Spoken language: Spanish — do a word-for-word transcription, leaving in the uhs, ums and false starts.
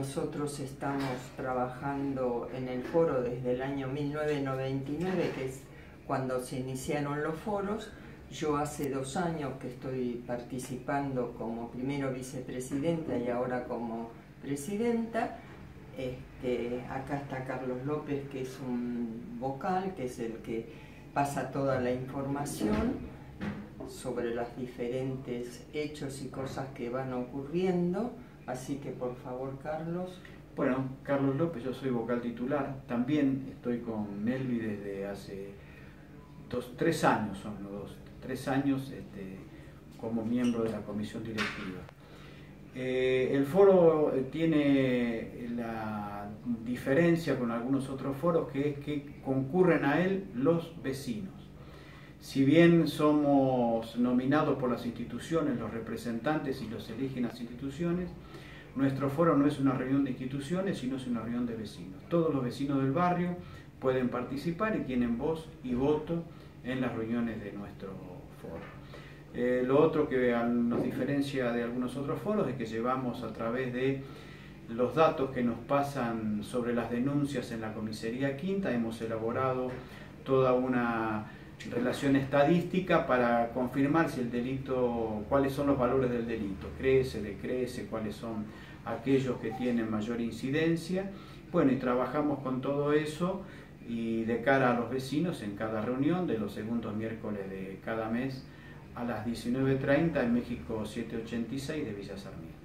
Nosotros estamos trabajando en el foro desde el año mil novecientos noventa y nueve, que es cuando se iniciaron los foros. Yo hace dos años que estoy participando como primero vicepresidenta y ahora como presidenta. Este, acá está Carlos López, que es un vocal, que es el que pasa toda la información sobre los diferentes hechos y cosas que van ocurriendo. Así que por favor, Carlos. Bueno, Carlos López, yo soy vocal titular. También estoy con Melvi desde hace dos, tres años, son los dos, tres años este, como miembro de la comisión directiva. Eh, el foro tiene la diferencia con algunos otros foros, que es que concurren a él los vecinos. Si bien somos nominados por las instituciones, los representantes, y los eligen las instituciones, nuestro foro no es una reunión de instituciones, sino es una reunión de vecinos. Todos los vecinos del barrio pueden participar y tienen voz y voto en las reuniones de nuestro foro. Eh, lo otro que nos diferencia de algunos otros foros es que llevamos, a través de los datos que nos pasan sobre las denuncias en la Comisaría Quinta, hemos elaborado toda una relación estadística para confirmar si el delito, cuáles son los valores del delito, crece, decrece, cuáles son aquellos que tienen mayor incidencia. Bueno, y trabajamos con todo eso y de cara a los vecinos en cada reunión de los segundos miércoles de cada mes a las diecinueve treinta en México setecientos ochenta y seis de Villa Sarmiento.